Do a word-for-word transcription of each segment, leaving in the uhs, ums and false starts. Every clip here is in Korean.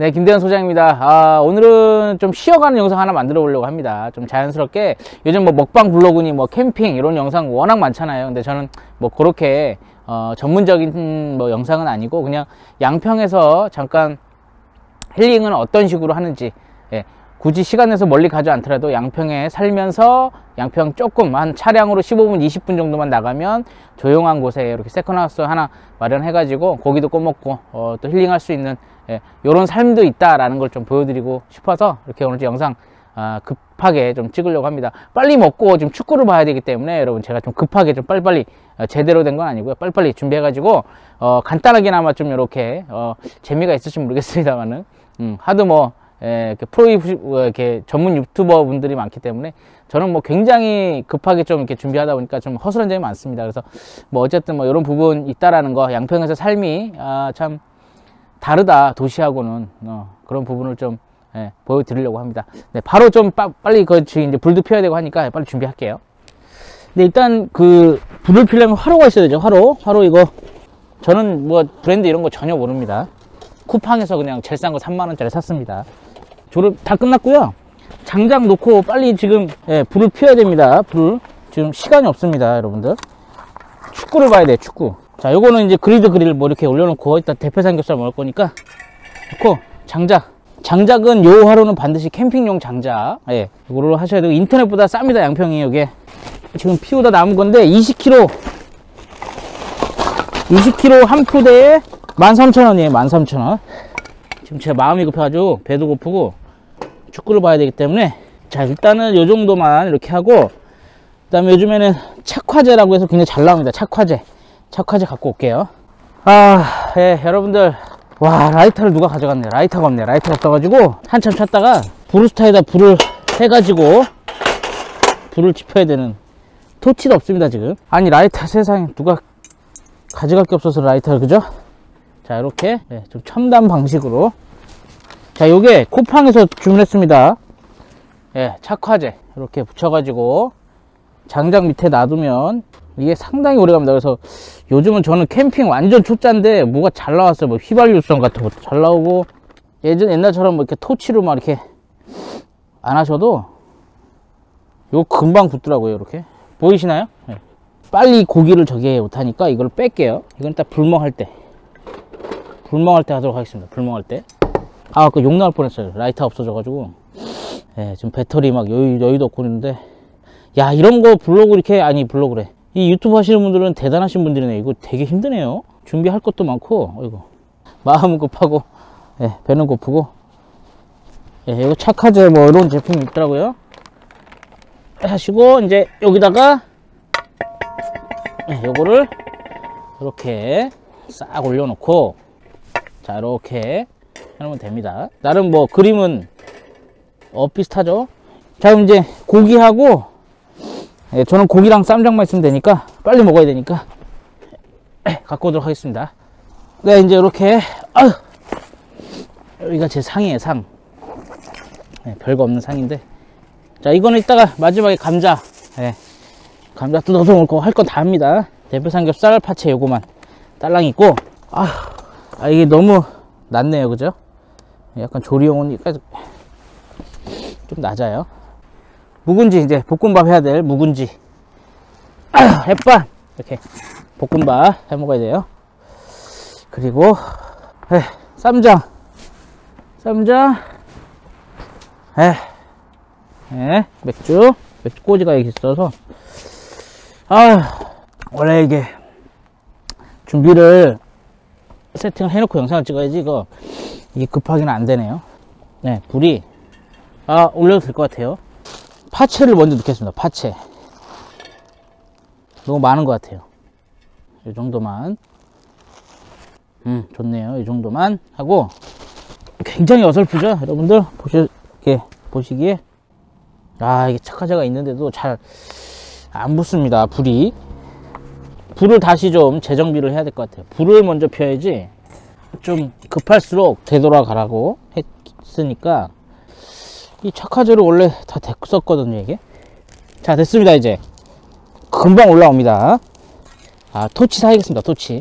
네, 김대원 소장입니다. 아, 오늘은 좀 쉬어가는 영상 하나 만들어 보려고 합니다. 좀 자연스럽게 요즘 뭐 먹방 블로그니 뭐 캠핑 이런 영상 워낙 많잖아요. 근데 저는 뭐 그렇게 어, 전문적인 뭐 영상은 아니고 그냥 양평에서 잠깐 힐링은 어떤 식으로 하는지, 예, 굳이 시간 내서 멀리 가지 않더라도 양평에 살면서 양평 조금 한 차량으로 십오 분 이십 분 정도만 나가면 조용한 곳에 이렇게 세컨하우스 하나 마련해 가지고 고기도 꺼먹고 어, 또 힐링할 수 있는, 예, 요런 삶도 있다라는 걸 좀 보여드리고 싶어서 이렇게 오늘 영상 아, 급하게 좀 찍으려고 합니다. 빨리 먹고 지금 축구를 봐야 되기 때문에 여러분 제가 좀 급하게 좀 빨리빨리 어, 제대로 된 건 아니고요. 빨리빨리 준비해 가지고 어, 간단하게나마 좀 이렇게 어, 재미가 있을지 모르겠습니다만은 음, 하도 뭐 예, 이렇게 프로 이렇게 전문 유튜버 분들이 많기 때문에 저는 뭐 굉장히 급하게 좀 이렇게 준비하다 보니까 좀 허술한 점이 많습니다. 그래서 뭐 어쨌든 뭐 이런 부분 있다라는 거, 양평에서 삶이 아, 참 다르다 도시하고는, 어, 그런 부분을 좀, 예, 보여드리려고 합니다. 네, 바로 좀 빠, 빨리 그 이제 불도 피워야 되고 하니까 빨리 준비할게요. 네, 일단 그 불을 피려면 화로가 있어야 되죠. 화로, 화로 이거 저는 뭐 브랜드 이런 거 전혀 모릅니다. 쿠팡에서 그냥 제일 싼 거 삼만 원짜리 샀습니다. 졸업 다 끝났고요. 장작 놓고 빨리 지금, 예, 불을 피워야 됩니다. 불 지금 시간이 없습니다, 여러분들. 축구를 봐야 돼, 축구. 자, 요거는 이제 그리드 그릴 뭐 이렇게 올려놓고 일단 대패 삼겹살 먹을 거니까 놓고, 장작. 장작은 요 화로는 반드시 캠핑용 장작, 예, 요거를 하셔야 되고 인터넷보다 쌉니다, 양평이. 요게 지금 피우다 남은 건데 이십 킬로그램 한 푸대에 만 삼천 원이에요 만 삼천 원. 지금 제 마음이 급해가지고 배도 고프고 축구를 봐야 되기 때문에, 자, 일단은 요 정도만 이렇게 하고, 그 다음에 요즘에는 착화제라고 해서 굉장히 잘 나옵니다. 착화제, 착화제 갖고 올게요. 아, 예, 여러분들, 와, 라이터를 누가 가져갔네. 라이터가 없네. 라이터가 없어가지고 한참 찾다가 브루스타에다 불을 해가지고 불을 지펴야 되는, 토치도 없습니다 지금. 아니, 라이터 세상에 누가 가져갈 게 없어서 라이터를, 그죠? 자, 이렇게, 네, 좀 첨단 방식으로. 자, 요게 쿠팡에서 주문했습니다. 예, 착화제 이렇게 붙여가지고 장작 밑에 놔두면 이게 상당히 오래갑니다. 그래서 요즘은 저는 캠핑 완전 초짜인데 뭐가 잘 나왔어요. 뭐 휘발유성 같은 것도 잘 나오고, 예전 옛날처럼 뭐 이렇게 토치로 막 이렇게 안 하셔도 요거 금방 붙더라고요. 이렇게 보이시나요? 네. 빨리 고기를 저기 못하니까 이걸 뺄게요. 이건 딱 불멍할 때, 불멍할 때 하도록 하겠습니다. 불멍할 때. 아, 아까 욕 나올 뻔했어요. 라이터 없어져가지고. 예, 지금 배터리 막 여유, 여유도 없고 있는데. 야, 이런 거 블로그 이렇게, 아니, 블로그래. 이 유튜브 하시는 분들은 대단하신 분들이네. 이거 되게 힘드네요. 준비할 것도 많고, 어이구. 마음은 급하고, 예, 배는 고프고. 예, 이거 착화제 뭐 이런 제품이 있더라고요. 하시고, 이제 여기다가, 예, 요거를 이렇게 싹 올려놓고, 자, 이렇게 해놓으면 됩니다. 나름 뭐 그림은 어 비슷하죠. 자, 그럼 이제 고기하고, 예, 저는 고기랑 쌈장만 있으면 되니까, 빨리 먹어야 되니까 갖고 오도록 하겠습니다. 네, 이제 이렇게, 아유, 여기가 제 상이에요, 상. 예, 별거 없는 상인데. 자, 이거는 이따가 마지막에 감자, 예, 감자 또 넣어서 먹고 할 건 다 합니다. 대패 삼겹살 파채 요거만 딸랑 있고. 아유, 아, 이게 너무 낮네요, 그죠? 약간 조리용이니까 좀 낮아요. 묵은지, 이제 볶음밥 해야 될 묵은지. 아, 햇반! 이렇게 볶음밥 해 먹어야 돼요. 그리고, 에, 쌈장. 쌈장. 에, 에, 맥주. 맥주 꼬지가 여기 있어서. 아, 원래 이게 준비를 세팅을 해놓고 영상을 찍어야지, 이거, 이게 급하기는 안 되네요. 네, 불이, 아, 올려도 될 것 같아요. 파채를 먼저 넣겠습니다. 파채. 너무 많은 것 같아요. 이 정도만. 음, 좋네요. 이 정도만 하고, 굉장히 어설프죠? 여러분들, 보시, 이렇게, 보시기에. 아, 이게 착화제가 있는데도 잘 안 붙습니다, 불이. 불을 다시 좀 재정비를 해야 될 것 같아요. 불을 먼저 펴야지 좀 급할수록 되돌아가라고 했으니까. 이 착화제를 원래 다 됐었거든요, 이게. 자, 됐습니다. 이제 금방 올라옵니다. 아, 토치 사야겠습니다. 토치,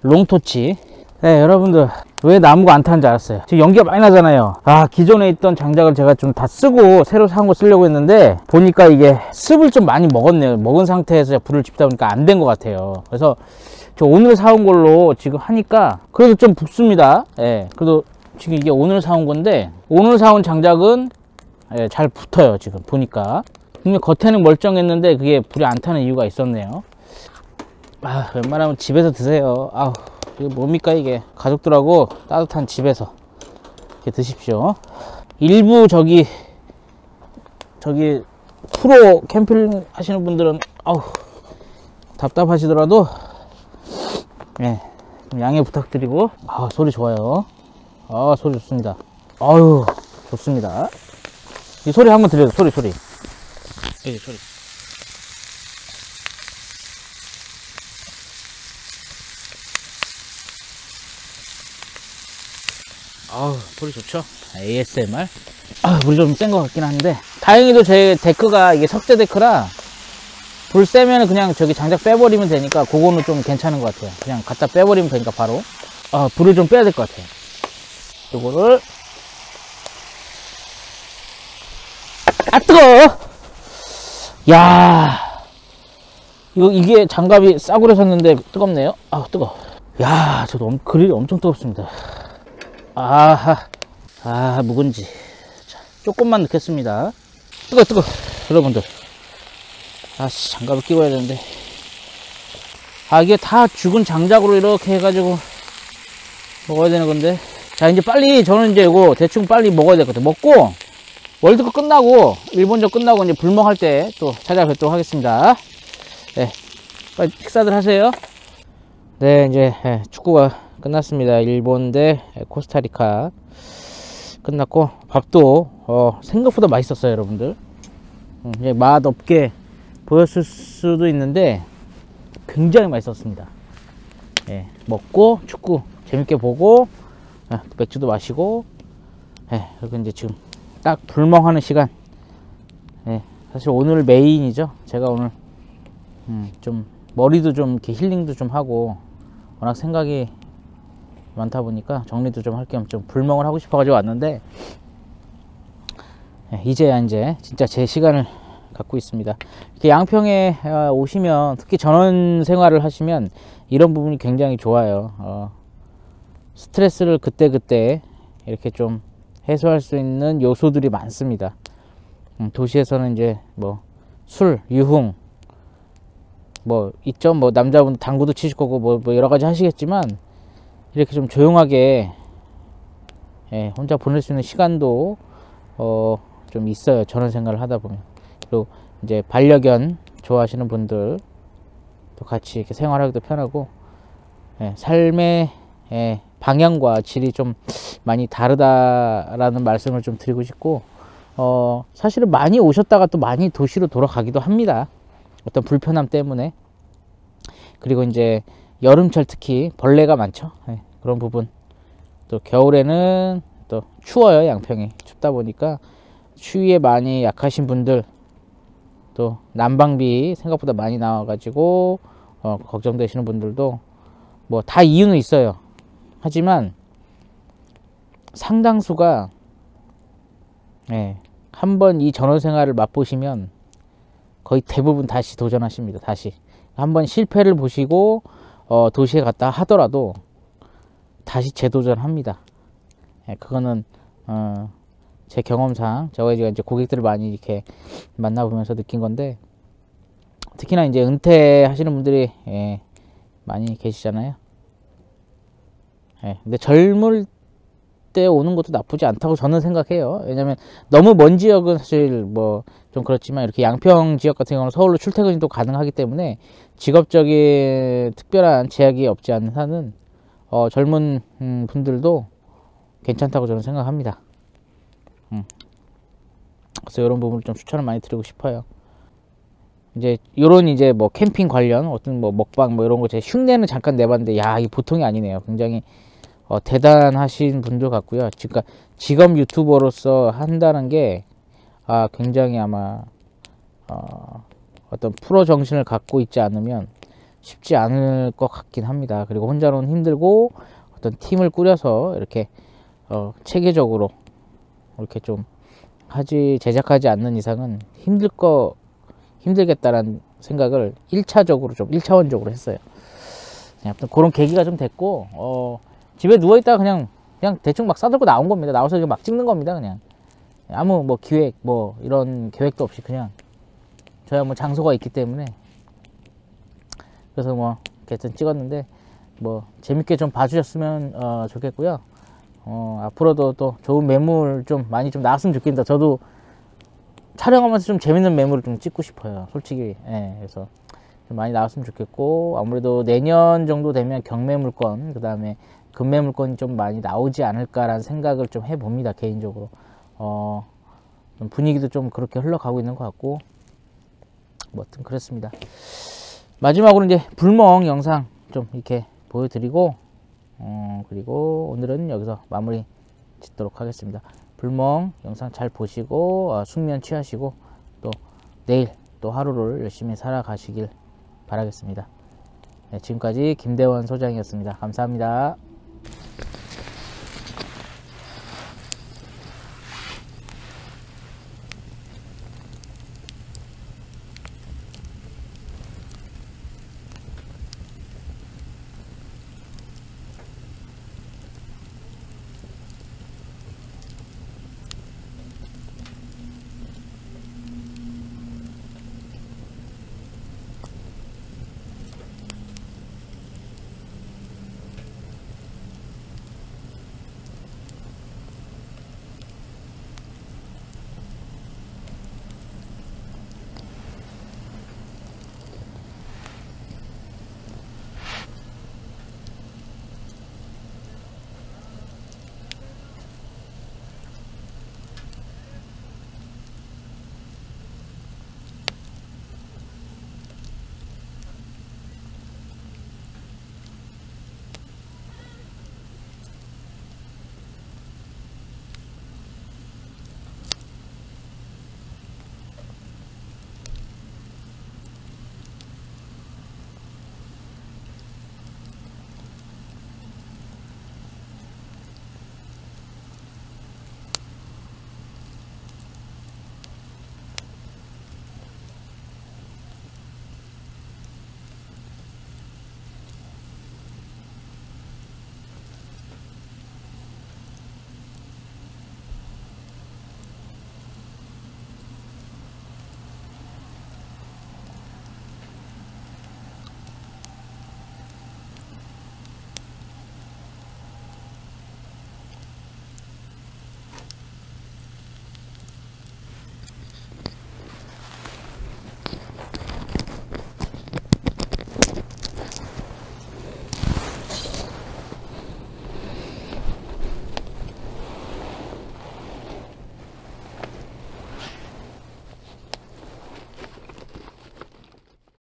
롱토치. 네, 여러분들 왜 나무가 안 타는지 알았어요. 지금 연기가 많이 나잖아요. 아, 기존에 있던 장작을 제가 좀 다 쓰고 새로 산 거 쓰려고 했는데 보니까 이게 습을 좀 많이 먹었네요. 먹은 상태에서 불을 지피다 보니까 안 된 것 같아요. 그래서 저 오늘 사온 걸로 지금 하니까 그래도 좀 붓습니다. 예, 그래도 지금 이게 오늘 사온 건데 오늘 사온 장작은 예, 잘 붙어요. 지금 보니까 분명 겉에는 멀쩡했는데 그게 불이 안 타는 이유가 있었네요. 아, 웬만하면 집에서 드세요. 아우, 이게 뭡니까 이게. 가족들하고 따뜻한 집에서 이렇게 드십시오. 일부 저기 저기 프로 캠핑 하시는 분들은 아우 답답하시더라도 예, 좀 양해 부탁드리고. 아, 소리 좋아요. 아, 소리 좋습니다. 아유, 좋습니다. 이 소리 한번 들려줘. 소리 소리 예, 소리. 아우, 소리 좋죠? 에이에스엠알. 아, 물이 좀 센 것 같긴 한데 다행히도 제 데크가 이게 석재 데크라 불 세면 그냥 저기 장작 빼버리면 되니까 그거는 좀 괜찮은 것 같아요. 그냥 갖다 빼버리면 되니까 바로. 아, 불을 좀 빼야 될 것 같아요. 요거를. 아, 뜨거워! 야, 이거 이게 장갑이 싸구려 샀는데 뜨겁네요. 아, 뜨거워. 야, 저도 엄, 그릴이 엄청 뜨겁습니다. 아하, 아, 묵은지. 자, 조금만 넣겠습니다. 뜨거, 뜨거, 여러분들. 아씨, 장갑을 끼워야 되는데. 아, 이게 다 죽은 장작으로 이렇게 해가지고 먹어야 되는 건데. 자, 이제 빨리, 저는 이제 이거 대충 빨리 먹어야 될 것 같아요. 먹고, 월드컵 끝나고, 일본전 끝나고, 이제 불멍할 때 또 찾아뵙도록 하겠습니다. 네, 빨리 식사들 하세요. 네, 이제 축구가 끝났습니다. 일본 대 코스타리카 끝났고, 밥도 어, 생각보다 맛있었어요, 여러분들. 음, 맛없게 보였을 수도 있는데 굉장히 맛있었습니다. 예, 먹고 축구 재밌게 보고 예, 맥주도 마시고 예, 그리고 이제 지금 딱 불멍하는 시간. 예, 사실 오늘 메인이죠. 제가 오늘 음, 좀 머리도 좀 이렇게 힐링도 좀 하고 워낙 생각이 많다 보니까 정리도 좀 할 겸 좀 불멍을 하고 싶어가지고 왔는데 이제야 이제 진짜 제 시간을 갖고 있습니다. 이렇게 양평에 오시면 특히 전원 생활을 하시면 이런 부분이 굉장히 좋아요. 어, 스트레스를 그때그때 이렇게 좀 해소할 수 있는 요소들이 많습니다. 음, 도시에서는 이제 뭐 술, 유흥 뭐 있죠. 뭐 남자분 당구도 치실 거고 뭐, 뭐 여러 가지 하시겠지만 이렇게 좀 조용하게 예, 혼자 보낼 수 있는 시간도 어, 좀 있어요. 저런 생각을 하다 보면. 그리고 이제 반려견 좋아하시는 분들 또 같이 이렇게 생활하기도 편하고 예, 삶의 예, 방향과 질이 좀 많이 다르다라는 말씀을 좀 드리고 싶고 어, 사실은 많이 오셨다가 또 많이 도시로 돌아가기도 합니다. 어떤 불편함 때문에. 그리고 이제 여름철 특히 벌레가 많죠. 예, 그런 부분. 또 겨울에는 또 추워요. 양평이 춥다 보니까 추위에 많이 약하신 분들 또 난방비 생각보다 많이 나와 가지고 어, 걱정되시는 분들도 뭐 다 이유는 있어요. 하지만 상당수가 예, 한번 이 전원생활을 맛보시면 거의 대부분 다시 도전하십니다. 다시 한번 실패를 보시고 어, 도시에 갔다 하더라도 다시 재도전합니다. 예, 그거는 어, 제 경험상 제가 이제 고객들을 많이 이렇게 만나보면서 느낀 건데 특히나 이제 은퇴하시는 분들이 예, 많이 계시잖아요. 예, 근데 젊을 때 오는 것도 나쁘지 않다고 저는 생각해요. 왜냐면 너무 먼 지역은 사실 뭐 좀 그렇지만 이렇게 양평 지역 같은 경우는 서울로 출퇴근이 또 가능하기 때문에 직업적인 특별한 제약이 없지 않는 한은 어, 젊은 음, 분들도 괜찮다고 저는 생각합니다. 음. 그래서 이런 부분을 좀 추천을 많이 드리고 싶어요. 이제 요런 이제 뭐 캠핑 관련 어떤 뭐 먹방 뭐 이런 거 제 흉내는 잠깐 내봤는데 야, 이게 보통이 아니네요. 굉장히 어, 대단하신 분들 같고요. 그러니까 직업 유튜버로서 한다는 게 아, 굉장히 아마 어, 어떤 프로 정신을 갖고 있지 않으면 쉽지 않을 것 같긴 합니다. 그리고 혼자로는 힘들고 어떤 팀을 꾸려서 이렇게 어, 체계적으로 이렇게 좀 하지 제작하지 않는 이상은 힘들 거 힘들겠다라는 생각을 일차적으로 좀 일차원적으로 했어요. 아무튼 그런 계기가 좀 됐고, 어, 집에 누워있다가 그냥 그냥 대충 막 싸들고 나온 겁니다. 나와서 이렇게 막 찍는 겁니다. 그냥 아무 뭐 기획 뭐 이런 계획도 없이 그냥 저야 뭐 장소가 있기 때문에 그래서 뭐 어쨌든 찍었는데 뭐 재밌게 좀 봐주셨으면 어, 좋겠고요. 어, 앞으로도 또 좋은 매물 좀 많이 좀 나왔으면 좋겠다. 저도 촬영하면서 좀 재밌는 매물을 좀 찍고 싶어요. 솔직히. 예, 그래서 좀 많이 나왔으면 좋겠고, 아무래도 내년 정도 되면 경매물권, 그 다음에 금매물권이 좀 많이 나오지 않을까라는 생각을 좀 해봅니다. 개인적으로. 어, 분위기도 좀 그렇게 흘러가고 있는 것 같고, 뭐, 하여튼 그랬습니다. 마지막으로 이제 불멍 영상 좀 이렇게 보여드리고, 어, 그리고 오늘은 여기서 마무리 짓도록 하겠습니다. 불멍 영상 잘 보시고, 어, 숙면 취하시고, 또 내일 또 하루를 열심히 살아가시길 바라겠습니다. 네, 지금까지 김대원 소장이었습니다. 감사합니다.